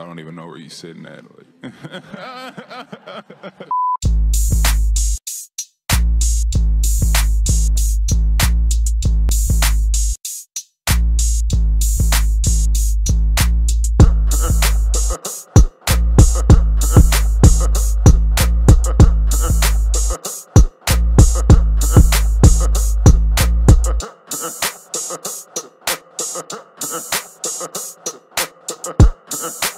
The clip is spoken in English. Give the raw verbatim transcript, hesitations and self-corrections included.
I don't even know where you're sitting at. Like.